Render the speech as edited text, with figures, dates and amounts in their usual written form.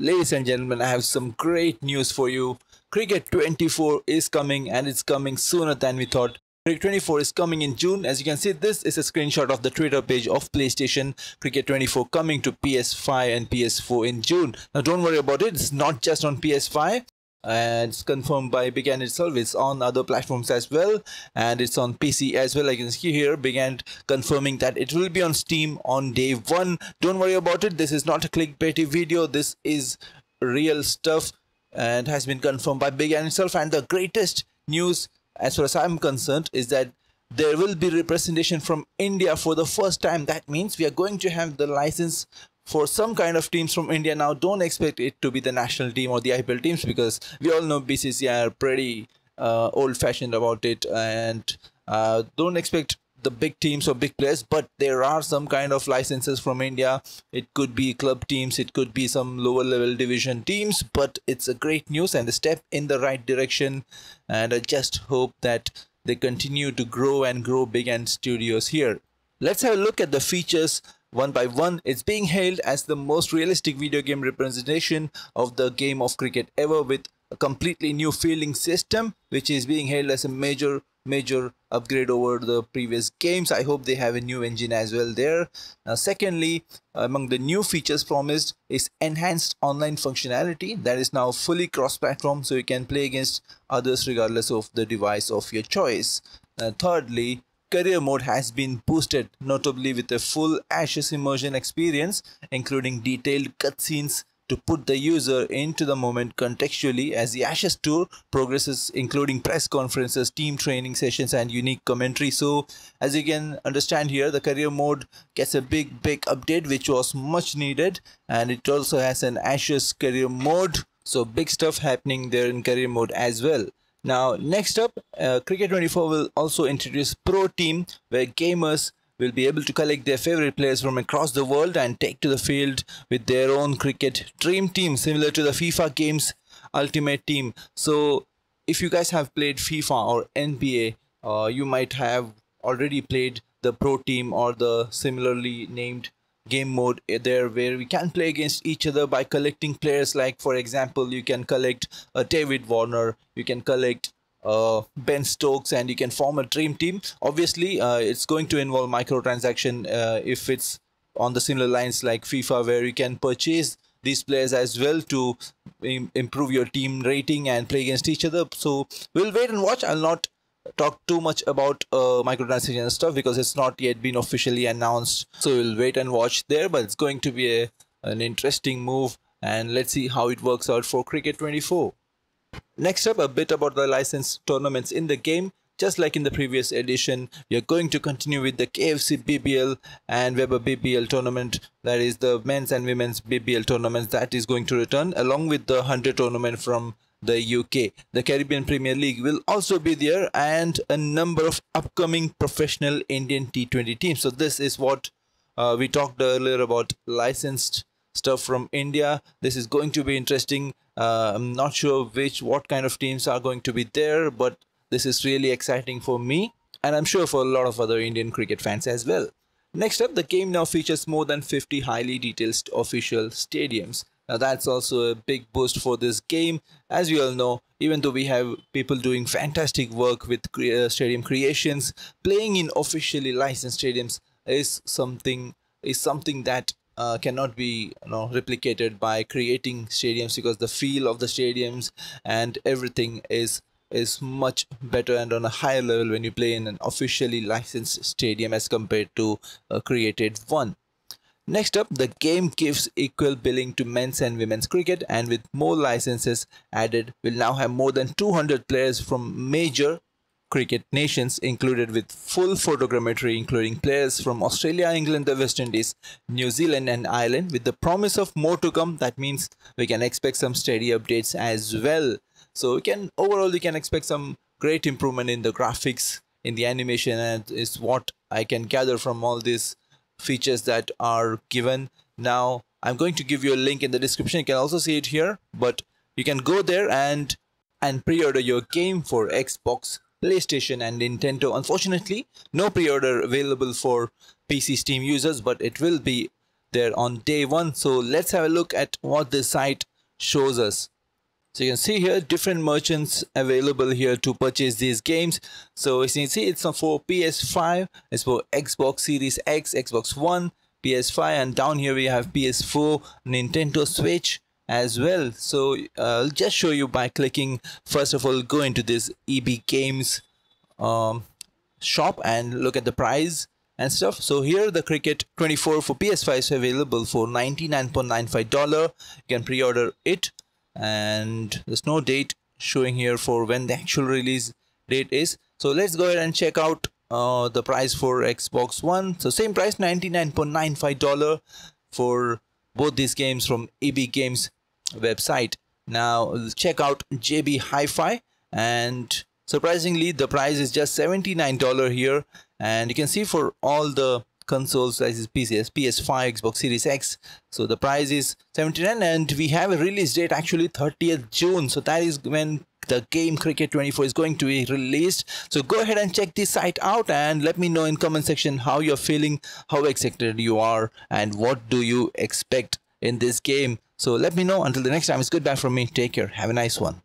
Ladies and gentlemen, I have some great news for you. Cricket 24 is coming, and it's coming sooner than we thought. Cricket 24 is coming in June. As you can see, this is a screenshot of the Twitter page of PlayStation. Cricket 24 coming to PS5 and PS4 in June. Now don't worry about it, it's not just on PS5. It's confirmed by Big Ant itself. It's on other platforms as well, and it's on PC as well. I can see here Big Ant confirming that it will be on Steam on day one. Don't worry about it, this is not a clickbaity video, this is real stuff and has been confirmed by Big Ant itself. And the greatest news as far as I'm concerned is that there will be representation from India for the first time. That means we are going to have the license for some kind of teams from India. Now don't expect it to be the national team or the IPL teams, because we all know BCCI are pretty old-fashioned about it, and don't expect the big teams or big players, but there are some kind of licenses from India. It could be club teams, it could be some lower level division teams, but it's a great news and a step in the right direction, and I just hope that they continue to grow and grow Big Ant Studios here. Let's have a look at the features one by one. It's being hailed as the most realistic video game representation of the game of cricket ever, with a completely new fielding system, which is being hailed as a major upgrade over the previous games. I hope they have a new engine as well there. Now secondly, among the new features promised is enhanced online functionality that is now fully cross-platform, so you can play against others regardless of the device of your choice. Thirdly, career mode has been boosted, notably with a full Ashes immersion experience, including detailed cutscenes to put the user into the moment contextually as the Ashes tour progresses, including press conferences, team training sessions, and unique commentary. So as you can understand here, the career mode gets a big update, which was much needed, and it also has an Ashes career mode. So big stuff happening there in career mode as well. Now next up, Cricket 24 will also introduce Pro Team, where gamers will be able to collect their favorite players from across the world and take to the field with their own cricket dream team, similar to the FIFA games Ultimate Team. So if you guys have played FIFA or NBA, you might have already played the Pro Team or the similarly named game mode there, where we can play against each other by collecting players. Like for example, you can collect David Warner, you can collect Ben Stokes, and you can form a dream team. Obviously it's going to involve microtransaction if it's on the similar lines like FIFA, where you can purchase these players as well to improve your team rating and play against each other. So we'll wait and watch. I'll not talk too much about microtransaction stuff because it's not yet been officially announced, so we'll wait and watch there. But it's going to be an interesting move, and let's see how it works out for Cricket 24. Next up, a bit about the licensed tournaments in the game. Just like in the previous edition, you're going to continue with the KFC BBL and Weber BBL tournament, that is the men's and women's BBL tournaments, that is going to return along with the 100 tournament from the UK. The Caribbean Premier League will also be there, and a number of upcoming professional Indian T20 teams. So this is what we talked earlier about, licensed stuff from India. This is going to be interesting. I'm not sure what kind of teams are going to be there, but this is really exciting for me, and I'm sure for a lot of other Indian cricket fans as well. Next up, the game now features more than 50 highly detailed official stadiums. Now that's also a big boost for this game. As you all know, even though we have people doing fantastic work with stadium creations, playing in officially licensed stadiums is something that cannot be replicated by creating stadiums, because the feel of the stadiums and everything is much better and on a higher level when you play in an officially licensed stadium as compared to a created one. Next up, the game gives equal billing to men's and women's cricket, and with more licenses added, we'll now have more than 200 players from major cricket nations included, with full photogrammetry including players from Australia, England, the West Indies, New Zealand and Ireland, with the promise of more to come. That means we can expect some steady updates as well. So overall we can expect some great improvement in the graphics, in the animation, and is what I can gather from all this features that are given. Now I'm going to give you a link in the description. You can also see it here, but you can go there and pre-order your game for Xbox, PlayStation and Nintendo. Unfortunately, no pre-order available for PC Steam users, but it will be there on day one. So let's have a look at what the site shows us. So you can see here different merchants available here to purchase these games. So as you can see, it's for PS5, it's for Xbox Series X, Xbox One, PS5, and down here we have PS4, Nintendo Switch as well. So I'll just show you by clicking, first of all, go into this EB Games shop and look at the price and stuff. So here the Cricket 24 for PS5 is available for $99.95. You can pre-order it, and there's no date showing here for when the actual release date is. So let's go ahead and check out the price for Xbox One. So same price, $99.95 for both these games from EB Games website. Now check out JB Hi-Fi, and surprisingly the price is just $79 here, and you can see for all the console sizes, PCs, PS5, Xbox Series X. So the price is $79, and we have a release date actually 30th June. So that is when the game Cricket 24 is going to be released. So go ahead and check this site out and let me know in comment section how you're feeling, how excited you are, and what do you expect in this game. So let me know. Until the next time, it's goodbye from me. Take care. Have a nice one.